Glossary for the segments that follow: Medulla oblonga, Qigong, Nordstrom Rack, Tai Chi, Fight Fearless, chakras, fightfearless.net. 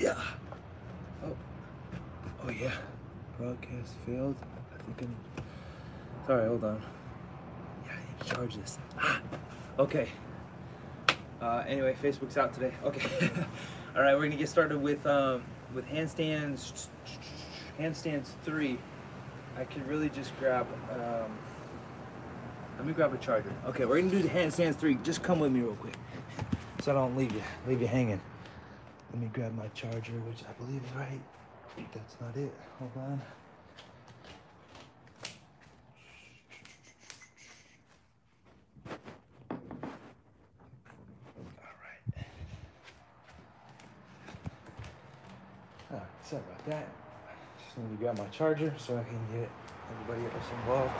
Yeah. Oh yeah. Broadcast failed. I think I need. Sorry, hold on. Yeah, I need to charge this. Ah. Okay. Anyway, Facebook's out today. Okay. All right, we're gonna get started with handstands. Handstands 3. I could really just grab. Let me grab a charger. Okay, we're gonna do the handstands 3. Just come with me real quick, so I don't leave you hanging. Let me grab my charger, which I believe is right. I think that's not it. Hold on. Alright. Alright, sorry about that. Just need to grab my charger so I can get everybody else involved.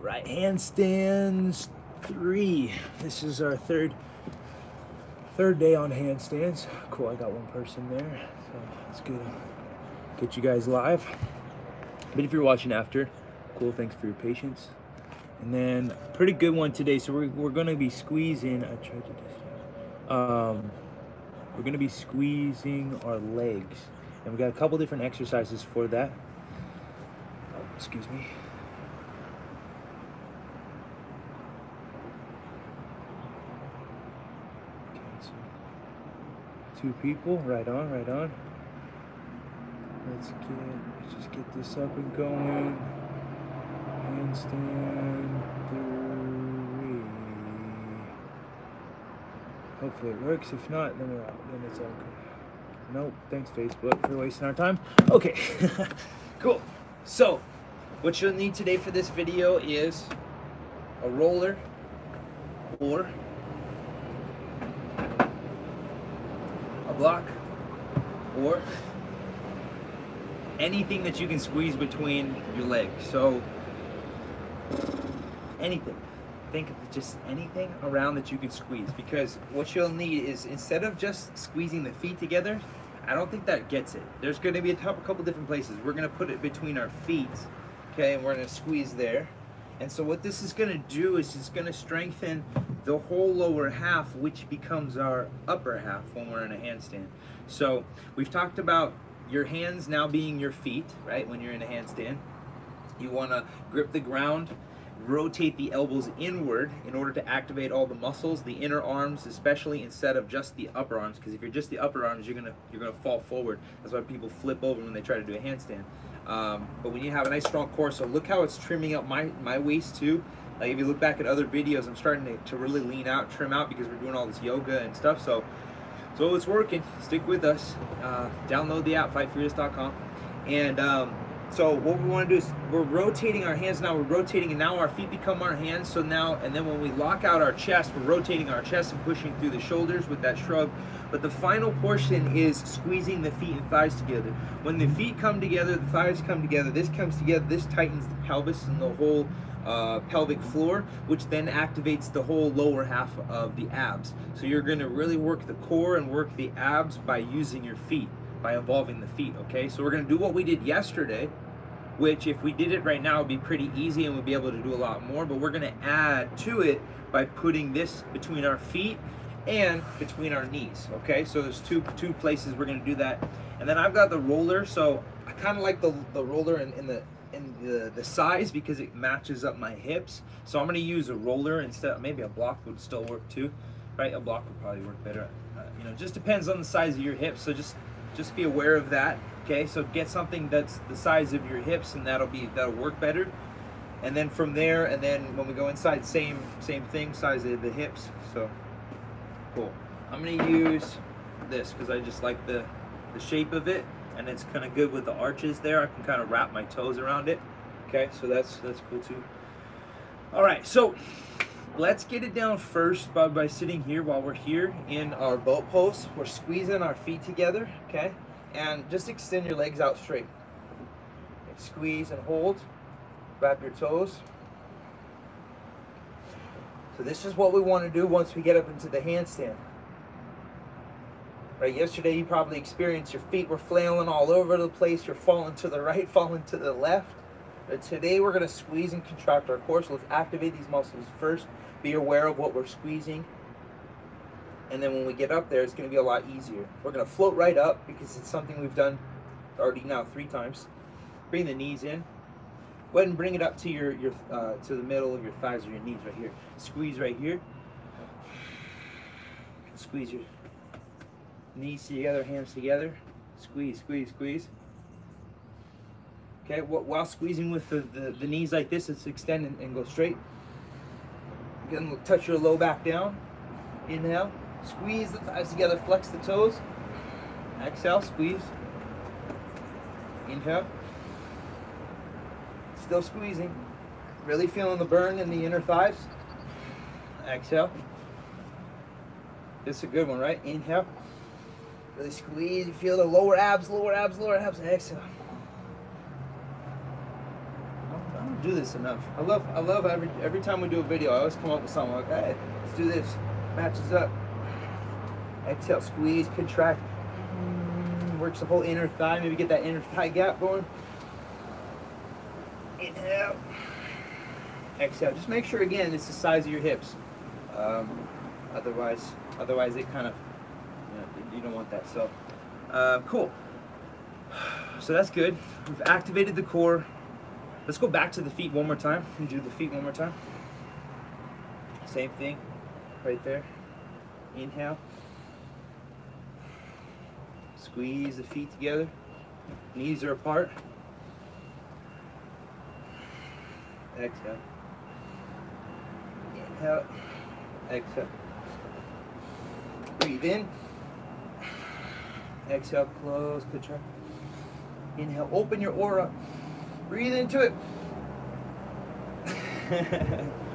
Right, handstands 3. This is our third day on handstands. Cool, I got one person there, so it's good. Get you guys live. But if you're watching after, cool, thanks for your patience. And then pretty good one today. So we're gonna be squeezing. I tried to do this. We're gonna be squeezing our legs, and we got a couple different exercises for that. Oh, excuse me. Two people, right on. Let's just get this up and going. Handstand 3. Hopefully it works. If not, then we're out. Then it's all good. Nope. Thanks, Facebook, for wasting our time. Okay. Cool. So, what you'll need today for this video is a roller or block or anything that you can squeeze between your legs. So anything, think of just anything around that you can squeeze, because what you'll need is, instead of just squeezing the feet together, I don't think that gets it. There's going to be a couple different places. We're going to put it between our feet, okay, and we're going to squeeze there. And so what this is going to do is it's going to strengthen the whole lower half, which becomes our upper half when we're in a handstand. So we've talked about your hands now being your feet, right? When you're in a handstand, you want to grip the ground, rotate the elbows inward in order to activate all the muscles, the inner arms especially, instead of just the upper arms, because if you're just the upper arms, you're gonna fall forward. That's why people flip over when they try to do a handstand. But when you have a nice strong core, so look how it's trimming up my waist too. Like if you look back at other videos, I'm starting to really lean out, trim out, because we're doing all this yoga and stuff. So it's working. Stick with us. Download the app, fightfearless.com. And so what we want to do is we're rotating our hands now. We're rotating, and now our feet become our hands. So now, and then when we lock out our chest, we're rotating our chest and pushing through the shoulders with that shrug. But the final portion is squeezing the feet and thighs together. When the feet come together, the thighs come together, this comes together, this tightens the pelvis and the whole pelvic floor, which then activates the whole lower half of the abs. So you're going to really work the core and work the abs by using your feet, by involving the feet, okay? So we're going to do what we did yesterday, which if we did it right now would be pretty easy and we'd be able to do a lot more, but we're going to add to it by putting this between our feet and between our knees, okay? So there's two places we're going to do that. And then I've got the roller, so I kind of like the roller in the size, because it matches up my hips. So I'm going to use a roller instead. Maybe a block would still work too, right? A block would probably work better. You know, just depends on the size of your hips. So just be aware of that. Okay, so get something that's the size of your hips, and that'll work better. And then from there, and then when we go inside, same thing, size of the hips. So cool. I'm going to use this because I just like the shape of it. And it's kind of good with the arches there. I can kind of wrap my toes around it. Okay, so that's cool too. All right, so let's get it down first by sitting here while we're here in our boat pose. We're squeezing our feet together, okay? And just extend your legs out straight. Okay, squeeze and hold. Wrap your toes. So this is what we want to do once we get up into the handstand. Right? Yesterday you probably experienced your feet were flailing all over the place. You're falling to the right, falling to the left. But today we're going to squeeze and contract our core. So let's activate these muscles first. Be aware of what we're squeezing. And then when we get up there, it's going to be a lot easier. We're going to float right up because it's something we've done already now 3 times. Bring the knees in. Go ahead and bring it up to the middle of your thighs or your knees right here. Squeeze right here. Squeeze your knees together, hands together. Squeeze, squeeze, squeeze. Okay, while squeezing with the knees like this, let's extend and go straight. Again, touch your low back down. Inhale, squeeze the thighs together, flex the toes. Exhale, squeeze. Inhale. Still squeezing. Really feeling the burn in the inner thighs. Exhale. This is a good one, right? Inhale. Really squeeze. You feel the lower abs, lower abs, lower abs. Exhale. I don't do this enough. I love every time we do a video, I always come up with something like, hey, let's do this. Matches up. Exhale, squeeze, contract. Works the whole inner thigh. Maybe get that inner thigh gap going. Inhale. Exhale. Just make sure again it's the size of your hips. Otherwise it kind of, you don't want that. So, cool. So that's good. We've activated the core. Let's go back to the feet one more time and do the feet one more time. Same thing. Right there. Inhale. Squeeze the feet together. Knees are apart. Exhale. Inhale. Exhale. Breathe in. Exhale. Close. Contract. Inhale. Open your aura. Breathe into it.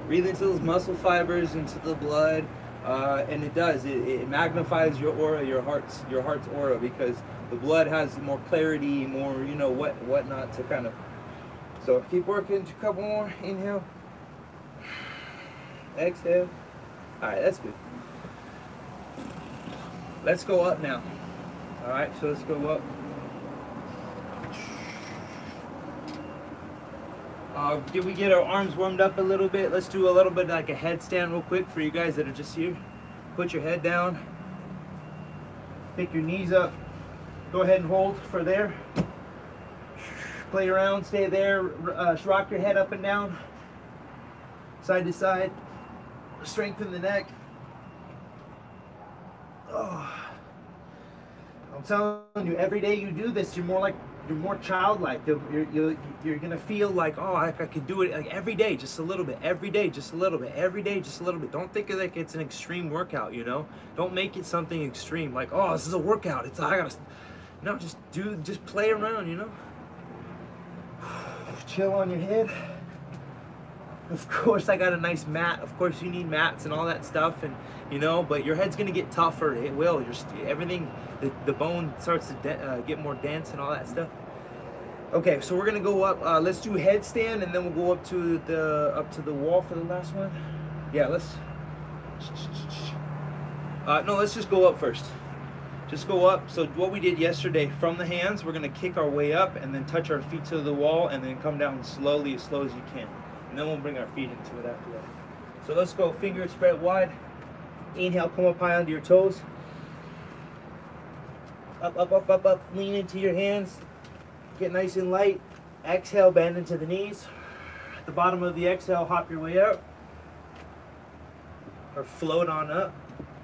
Breathe into those muscle fibers, into the blood, and it does. It magnifies your aura, your heart's aura, because the blood has more clarity, more whatnot to kind of. So keep working. Just a couple more. Inhale. Exhale. All right, that's good. Let's go up now. All right, so let's go up. Did we get our arms warmed up a little bit? Let's do a little bit like a headstand real quick for you guys that are just here. Put your head down. Pick your knees up. Go ahead and hold for there. Play around, stay there. Rock your head up and down. Side to side. Strengthen the neck. Oh. I'm telling you, every day you do this, you're more childlike. You're gonna feel like, oh, I can do it, like every day, just a little bit, every day, just a little bit, every day, just a little bit. Don't think of it like it's an extreme workout, you know? Don't make it something extreme, like, oh, this is a workout. It's just play around, you know? Chill on your head. Of course, I got a nice mat. Of course, you need mats and all that stuff, and but your head's gonna get tougher. It will. Everything, the bone starts to get more dense and all that stuff. Okay, so we're gonna go up. Let's do headstand, and then we'll go up to the wall for the last one. Yeah, let's. No, let's just go up first. Just go up. So what we did yesterday, from the hands, we're gonna kick our way up, and then touch our feet to the wall, and then come down slowly, as slow as you can. And then we'll bring our feet into it after that. So let's go, fingers spread wide. Inhale, come up high onto your toes. Up, up, up, up, up. Lean into your hands. Get nice and light. Exhale, bend into the knees. At the bottom of the exhale, hop your way up. Or float on up.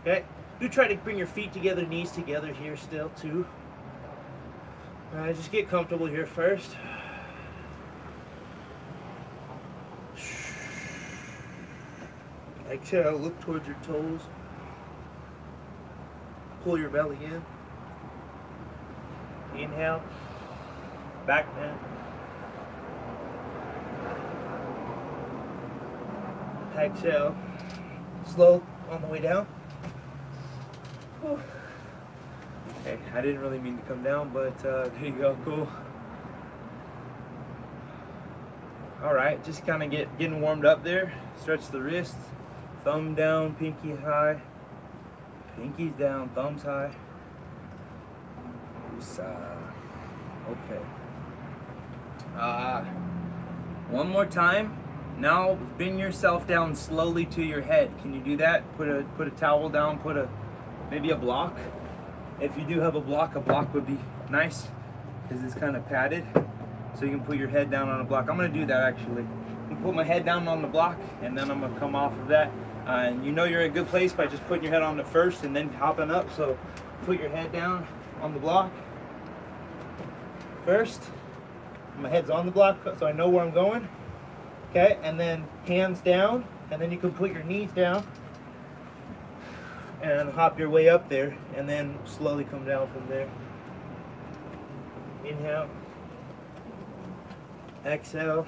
Okay? Do try to bring your feet together, knees together here still, too. All right, just get comfortable here first. Exhale, look towards your toes. Pull your belly in. Inhale. Back bend. Exhale. Slow on the way down. Whew. Okay, I didn't really mean to come down, but there you go. Cool. All right, just kind of getting warmed up there. Stretch the wrists. Thumb down, pinky high. Pinkies down, thumbs high. is, okay. One more time. Now bend yourself down slowly to your head. Can you do that? Put a towel down, put a, maybe a block. If you do have a block would be nice because it's kind of padded. So you can put your head down on a block. I'm gonna do that actually. I'm gonna put my head down on the block and then I'm gonna come off of that. And you know you're in a good place by just putting your head on it first and then hopping up. So put your head down on the block first. My head's on the block so I know where I'm going. Okay, and then hands down, and then you can put your knees down and hop your way up there and then slowly come down from there. Inhale, exhale.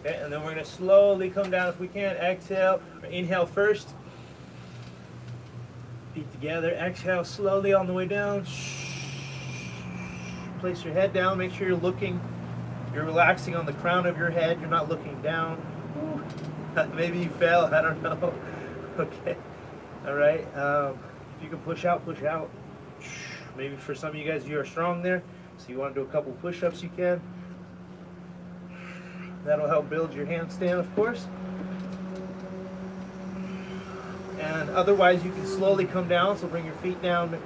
Okay, and then we're gonna slowly come down if we can. Exhale, or inhale first. Feet together, exhale slowly on the way down. Place your head down, make sure you're looking, you're relaxing on the crown of your head, you're not looking down. Maybe you fell, I don't know. Okay, all right. If you can push out, push out. Maybe for some of you guys, you are strong there, so you want to do a couple push-ups, you can. That'll help build your handstand, of course. And otherwise, you can slowly come down, so bring your feet down,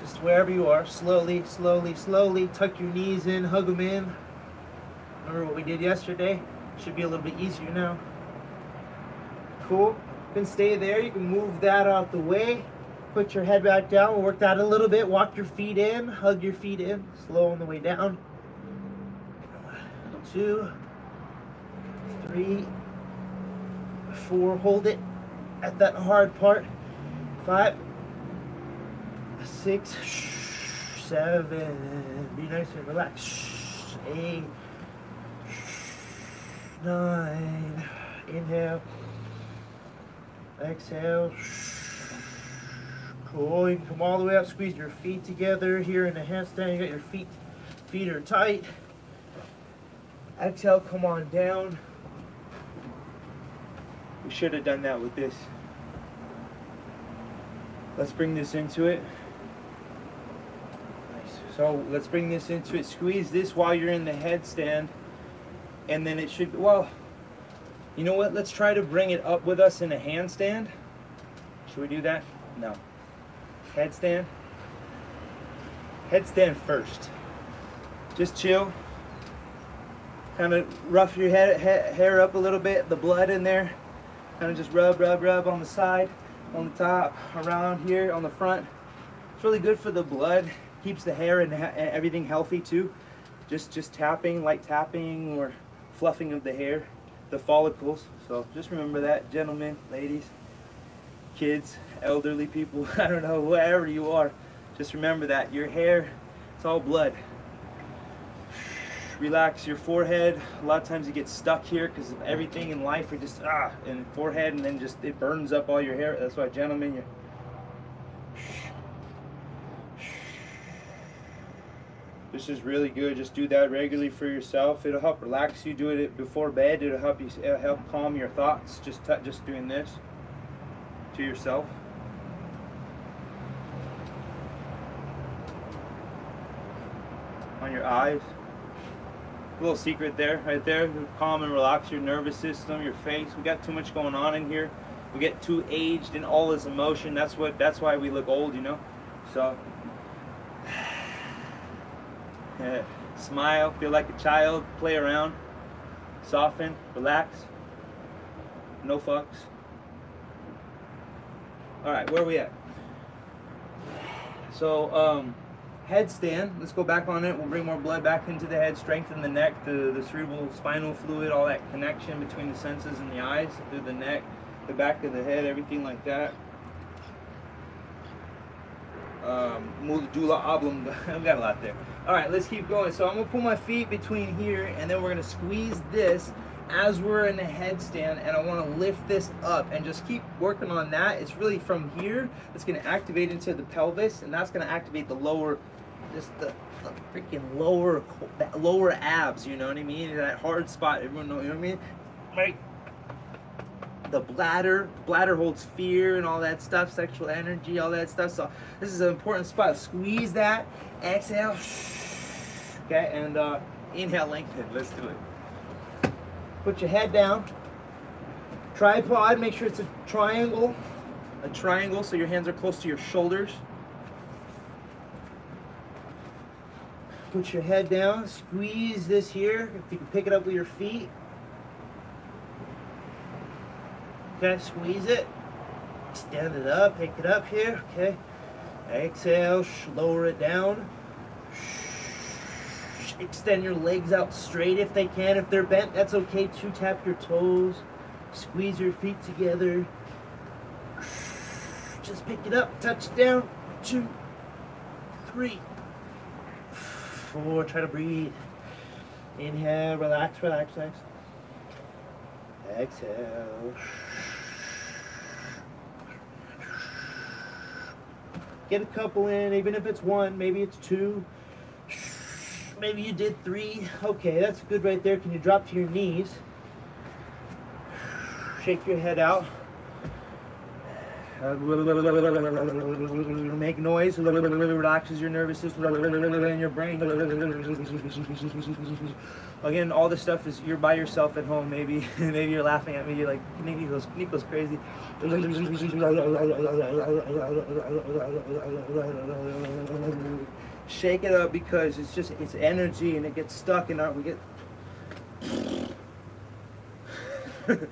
just wherever you are, slowly, slowly, slowly. Tuck your knees in, hug them in. Remember what we did yesterday? Should be a little bit easier now. Cool. You can stay there. You can move that out the way. Put your head back down. We'll work that a little bit. Walk your feet in. Hug your feet in. Slow on the way down. 2, 3, 4. Hold it at that hard part. 5, 6, 7, be nice and relax, 8, 9, inhale, exhale, cool, you can come all the way up, squeeze your feet together here in the handstand, you got your feet are tight, exhale, come on down, we should have done that with this, let's bring this into it. So let's bring this into it. Squeeze this while you're in the headstand. And then it should, well, you know what? Let's try to bring it up with us in a handstand. Should we do that? No. Headstand. Headstand first. Just chill. Kind of rough your hair up a little bit, the blood in there. Kind of just rub on the side, on the top, around here, on the front. It's really good for the blood. Keeps the hair and everything healthy too. Just tapping, light tapping or fluffing of the hair, the follicles. So just remember that, gentlemen, ladies, kids, elderly people, I don't know, wherever you are, just remember that. Your hair, it's all blood. Relax your forehead. A lot of times you get stuck here because of everything in life. We just, and forehead and then just, it burns up all your hair. That's why, gentlemen, you're, this is really good. Just do that regularly for yourself. It'll help relax you. Do it before bed. It'll help you. It'll help calm your thoughts. Just doing this to yourself. On your eyes. A little secret there, right there. It'll calm and relax your nervous system, your face. We got too much going on in here. We get too aged in all this emotion. That's what. That's why we look old, you know. So. Smile, feel like a child, play around, soften, relax, no fucks. Alright, where are we at? So, headstand, let's go back on it, we'll bring more blood back into the head, strengthen the neck, the cerebral spinal fluid, all that connection between the senses and the eyes, through the neck, the back of the head, everything like that. Medulla oblonga. I've got a lot there. All right, let's keep going. So I'm gonna put my feet between here, and then we're gonna squeeze this as we're in the headstand, and I want to lift this up and just keep working on that. It's really from here that's gonna activate into the pelvis, and that's gonna activate the lower, just the freaking lower abs. You know what I mean? That hard spot. Everyone know what I mean? Right. the bladder. The bladder holds fear and all that stuff, sexual energy, all that stuff. So this is an important spot. Squeeze that, exhale, okay, and inhale, lengthen. Let's do it. Put your head down. Tripod, make sure it's a triangle so your hands are close to your shoulders. Put your head down, squeeze this here, if you can pick it up with your feet. Okay, squeeze it, extend it up, pick it up here, okay. Exhale, lower it down. Extend your legs out straight if they can. If they're bent, that's okay too. Tap your toes, squeeze your feet together. Just pick it up, touch it down, 2, 3, 4, try to breathe. Inhale, relax, relax, relax. Exhale. Get a couple in, even if it's one, maybe it's two. Maybe you did 3. Okay, that's good right there. Can you drop to your knees? Shake your head out. Make noise, relaxes your nervous system and your brain. Again, all this stuff is, you're by yourself at home, maybe you're laughing at me, you're like, Nico's crazy. Shake it up because it's just, it's energy and it gets stuck and we get...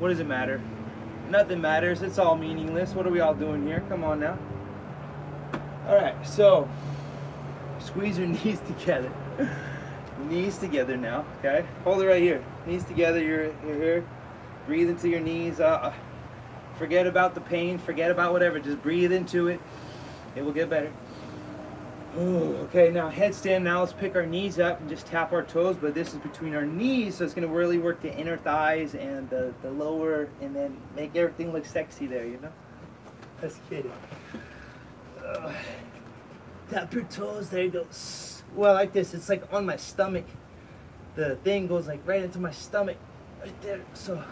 What does it matter? Nothing matters. It's all meaningless. What are we all doing here? Come on now. All right, so squeeze your knees together. Knees together now, okay? Hold it right here. Knees together, you're here. Breathe into your knees. Forget about the pain. Forget about whatever. Just breathe into it. It will get better. Ooh, okay, now headstand. Now let's pick our knees up and just tap our toes, but this is between our knees, so it's going to really work the inner thighs and the lower, and then make everything look sexy there, you know? That's kidding. Tap your toes, there you go. Well, like this, it's like on my stomach. The thing goes like right into my stomach, right there. So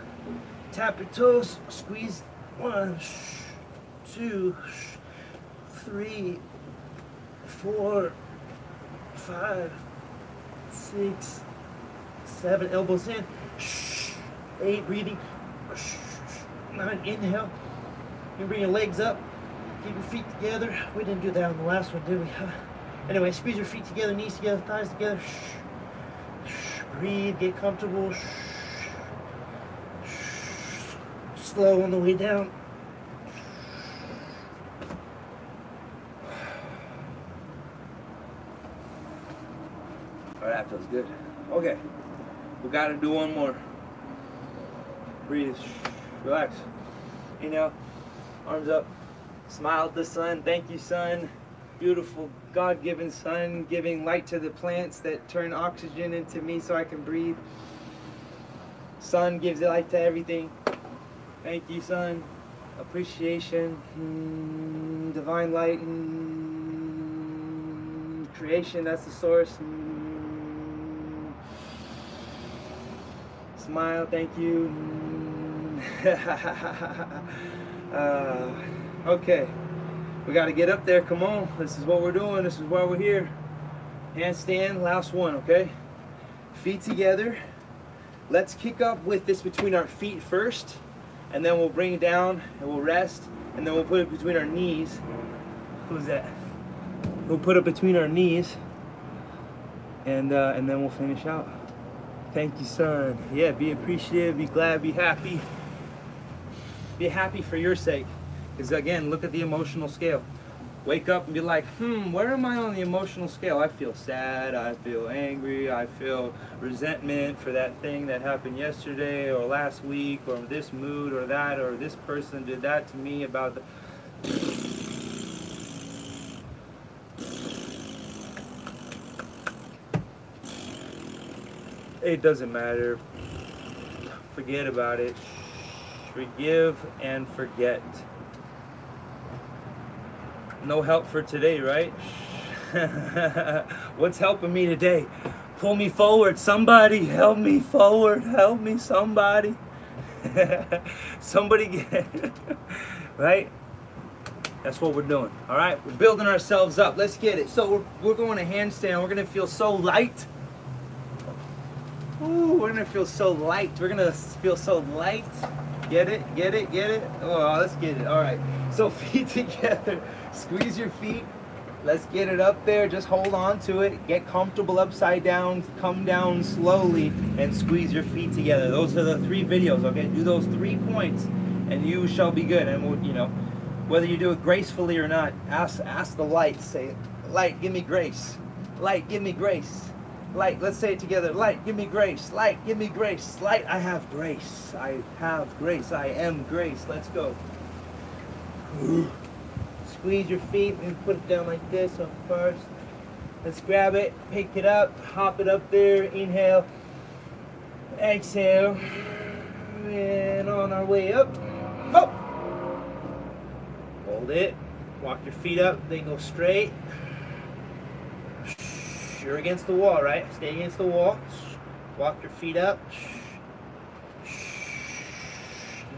tap your toes, squeeze 1, 2, 3, 4, 5, 6, 7, elbows in, 8, breathing, 9, inhale, you bring your legs up, keep your feet together, we didn't do that on the last one, did we? Anyway, squeeze your feet together, knees together, thighs together, breathe, get comfortable, slow on the way down. That feels good. Okay, we gotta do one more. Breathe, relax. Inhale, arms up, smile at the sun. Thank you, sun. Beautiful, God-given sun, giving light to the plants that turn oxygen into me so I can breathe. Sun gives light to everything. Thank you, sun. Appreciation, divine light, creation, that's the source. Smile, thank you. Okay, we got to get up there. Come on, this is what we're doing. This is why we're here. Handstand, last one, okay? Feet together. Let's kick up with this between our feet first, and then we'll bring it down and we'll rest, and then we'll put it between our knees. Who's that? We'll put it between our knees, and then we'll finish out. Thank you, son. Yeah, be appreciative, be glad, be happy. Be happy for your sake. Because again, look at the emotional scale. Wake up and be like, where am I on the emotional scale? I feel sad, I feel angry, I feel resentment for that thing that happened yesterday or last week or this mood or that or this person did that to me about the... It doesn't matter. Forget about it. Forgive and forget. No help for today, right? What's helping me today? Pull me forward, somebody help me forward, help me somebody. Somebody get right? That's what we're doing. All right, we're building ourselves up. Let's get it. So we're going to handstand. We're gonna feel so light. Ooh, we're gonna feel so light. We're gonna feel so light. Get it, get it, get it. Oh, let's get it. All right. So feet together. Squeeze your feet. Let's get it up there. Just hold on to it. Get comfortable upside down. Come down slowly and squeeze your feet together. Those are the three videos. Okay, do those 3 points, and you shall be good. And we'll, you know, whether you do it gracefully or not, ask the light. Say, light, give me grace. Light, give me grace. Light, let's say it together. Light, give me grace. Light, give me grace. Light, I have grace. I have grace. I am grace. Let's go. Squeeze your feet and put it down like this up first. Let's grab it, pick it up, hop it up there. Inhale, exhale, and on our way up. Up. Hold it. Walk your feet up. Then go straight. You're against the wall, right? Stay against the wall. Walk your feet up.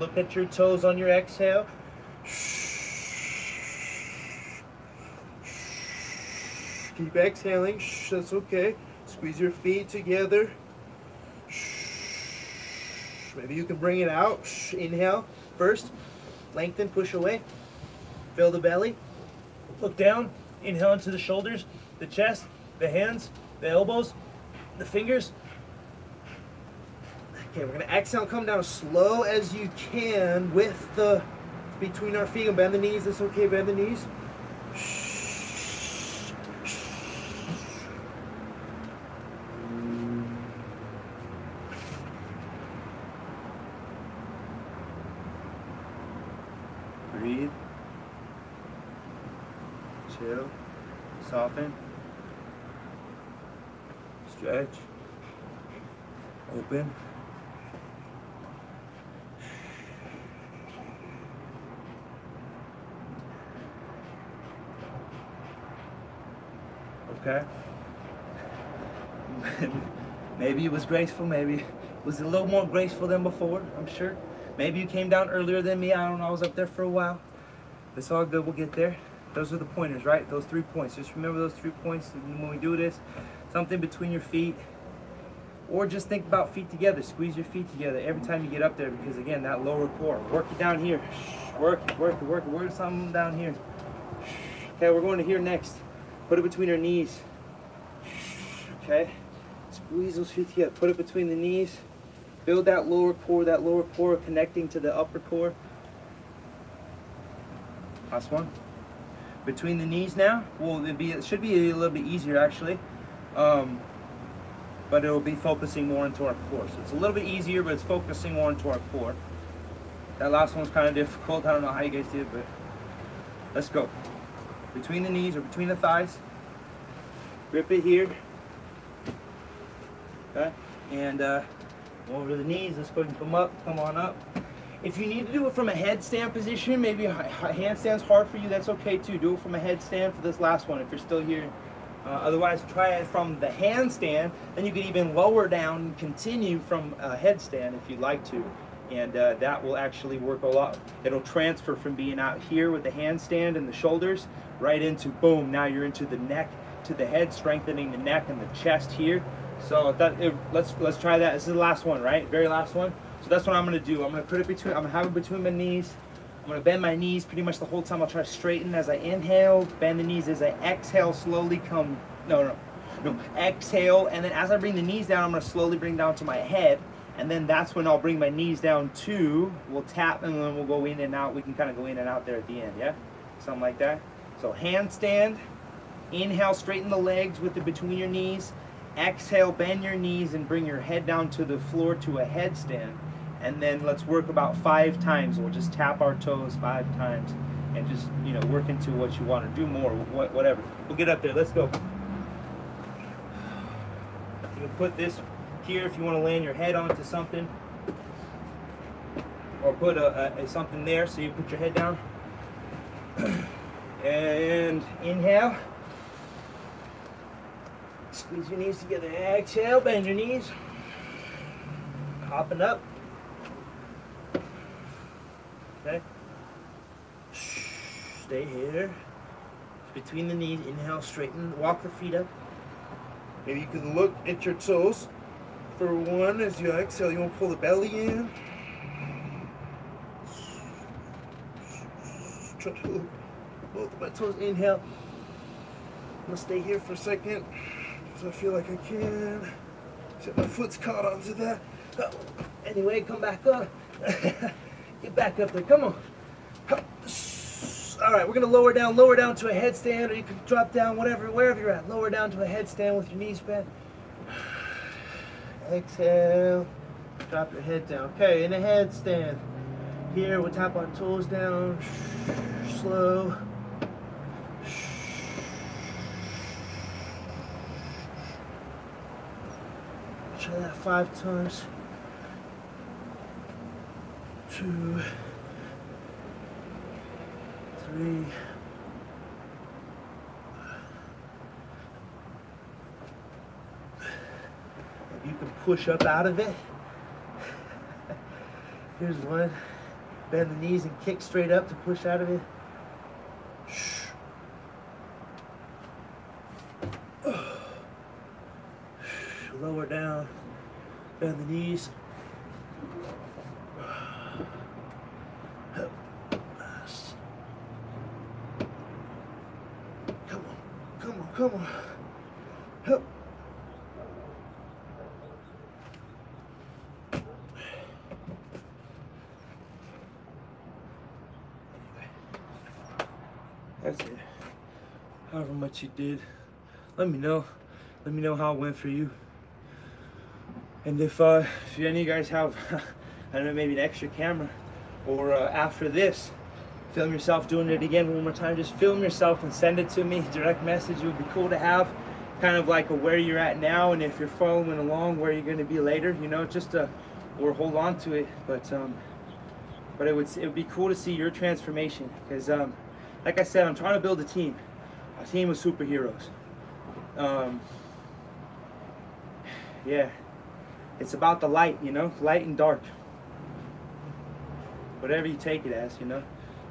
Look at your toes on your exhale. Keep exhaling. That's okay. Squeeze your feet together. Maybe you can bring it out. Inhale first. Lengthen, push away. Fill the belly. Look down. Inhale into the shoulders, the chest, the hands, the elbows, the fingers. Okay, we're gonna exhale, come down as slow as you can with the between our feet, and bend the knees. That's okay, bend the knees. Breathe. Chill. Soften. Stretch, open, okay, maybe it was graceful, maybe it was a little more graceful than before, I'm sure, maybe you came down earlier than me, I don't know, I was up there for a while, it's all good, we'll get there. Those are the pointers, right? Those 3 points. Just remember those 3 points when we do this. Something between your feet. Or just think about feet together. Squeeze your feet together every time you get up there because, again, that lower core. Work it down here. Work it. Work something down here. Okay, we're going to here next. Put it between your knees. Okay? Squeeze those feet together. Put it between the knees. Build that lower core connecting to the upper core. Last one. Between the knees now, well, it should be a little bit easier actually, but it will be focusing more into our core. So it's a little bit easier, but it's focusing more into our core. That last one's kind of difficult. I don't know how you guys did, but let's go. Between the knees or between the thighs, grip it here. Okay, and over the knees. Let's go ahead and come up. Come on up. If you need to do it from a headstand position, maybe a handstand's hard for you, that's okay too. Do it from a headstand for this last one if you're still here. Otherwise, try it from the handstand. Then you can even lower down and continue from a headstand if you'd like to. And that will actually work a lot. It'll transfer from being out here with the handstand and the shoulders right into, boom, now you're into the neck, to the head, strengthening the neck and the chest here. So that, let's try that. This is the last one, right? Very last one. So that's what I'm gonna do. I'm gonna put it between, I'm gonna have it between my knees. I'm gonna bend my knees pretty much the whole time. I'll try to straighten as I inhale, bend the knees as I exhale, slowly come, exhale. And then as I bring the knees down, I'm gonna slowly bring down to my head. And then that's when I'll bring my knees down too. We'll tap and then we'll go in and out. We can kind of go in and out there at the end, yeah? Something like that. So handstand, inhale, straighten the legs with the between your knees. Exhale, bend your knees and bring your head down to the floor to a headstand. And then let's work about 5 times. We'll just tap our toes 5 times and just, you know, work into what you want to do more, whatever. We'll get up there. Let's go. You can put this here if you want to land your head onto something. Or put a something there so you put your head down. And inhale. Squeeze your knees together. Exhale, bend your knees. Hopping up. Okay. Stay here. Between the knees, inhale, straighten, walk the feet up. Maybe you can look at your toes for one as you exhale. You want to pull the belly in. Try to look both of my toes. Inhale. I'm going to stay here for a second because I feel like I can. Except my foot's caught onto that. Oh. Anyway, come back up. Get back up there. Come on. All right, we're going to lower down to a headstand, or you can drop down wherever you're at. Lower down to a headstand with your knees bent. Exhale, drop your head down. Okay, in a headstand. Here, we'll tap our toes down, slow. Try that 5 times. 2, 3. You can push up out of it. Here's one. Bend the knees and kick straight up to push out of it. Lower down. Bend the knees. Come on. Help. That's it. However much you did, let me know. Let me know how it went for you. And if any of you guys have, I don't know, maybe an extra camera, or after this, film yourself doing it again one more time. Just film yourself and send it to me. Direct message. It would be cool to have kind of like a where you're at now, and if you're following along, where you're going to be later, you know, just or hold on to it. But it would be cool to see your transformation, because like I said, I'm trying to build a team. A team of superheroes. Yeah. It's about the light, you know, light and dark. Whatever you take it as, you know.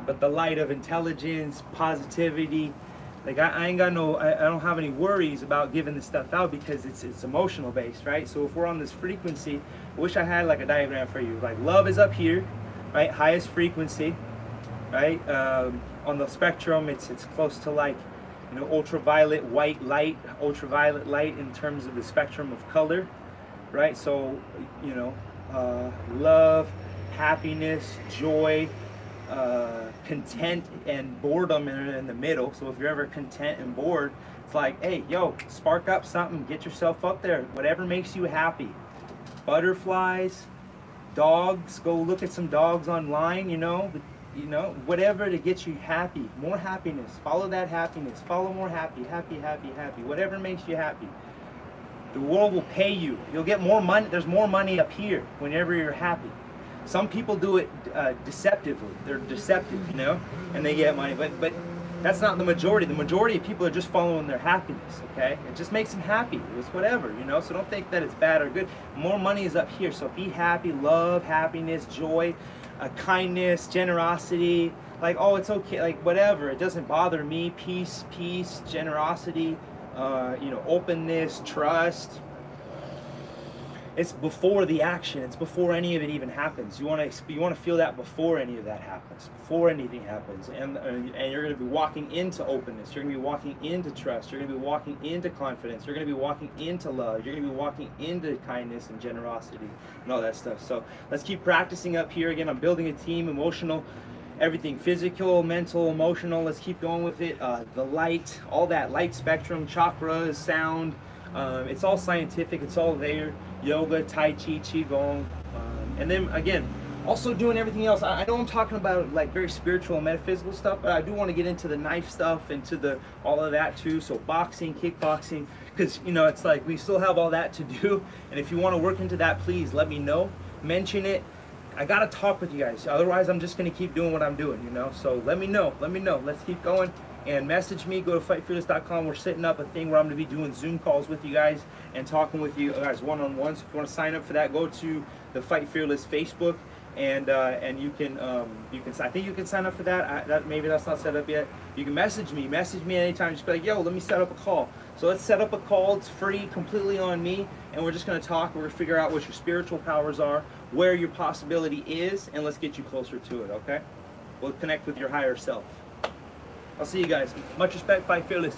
But the light of intelligence, positivity, like I ain't got no, I don't have any worries about giving this stuff out, because it's emotional based, right? So if we're on this frequency, I wish I had like a diagram for you. Like love is up here, right? Highest frequency, right? On the spectrum, it's close to like, you know, ultraviolet white light, ultraviolet light in terms of the spectrum of color, right? So, you know, love, happiness, joy, content and boredom in the middle. So if you're ever content and bored, it's like, hey, yo, spark up something, get yourself up there, whatever makes you happy. Butterflies, dogs, go look at some dogs online, you know, whatever to get you happy, more happiness, follow that happiness, follow more happy, whatever makes you happy. The world will pay you. You'll get more money. There's more money up here whenever you're happy. Some people do it deceptively. They're deceptive, you know, and they get money. But that's not the majority. The majority of people are just following their happiness, okay? It just makes them happy. It's whatever, you know? So don't think that it's bad or good. More money is up here. So be happy, love, happiness, joy, kindness, generosity. Like, oh, it's okay. Like, whatever. It doesn't bother me. Peace, generosity, you know, openness, trust. It's before the action. It's before any of it even happens. You want to feel that before any of that happens, before anything happens, and you're going to be walking into openness. You're going to be walking into trust. You're going to be walking into confidence. You're going to be walking into love. You're going to be walking into kindness and generosity and all that stuff. So let's keep practicing up here. Again, I'm building a team, emotional, everything, physical, mental, emotional. Let's keep going with it. The light, all that light spectrum, chakras, sound. It's all scientific. It's all there. Yoga, Tai Chi, Qigong, and then again, also doing everything else. I know I'm talking about like very spiritual and metaphysical stuff, but I do want to get into the knife stuff, into the all of that too. So boxing, kickboxing, because you know it's like we still have all that to do. And if you want to work into that, please let me know. Mention it. I gotta talk with you guys, otherwise I'm just gonna keep doing what I'm doing, you know. So let me know, let's keep going. And message me, go to fightfearless.com. We're setting up a thing where I'm going to be doing Zoom calls with you guys and talking with you guys one-on-one. So if you want to sign up for that, go to the Fight Fearless Facebook, and you can. I think you can sign up for that. Maybe that's not set up yet. You can message me anytime. Just be like, yo, let me set up a call. So let's set up a call. It's free, completely on me, and we're just going to talk. We're going to figure out what your spiritual powers are, where your possibility is, and let's get you closer to it, okay? We'll connect with your higher self. I'll see you guys. Much respect, Fight Fearless.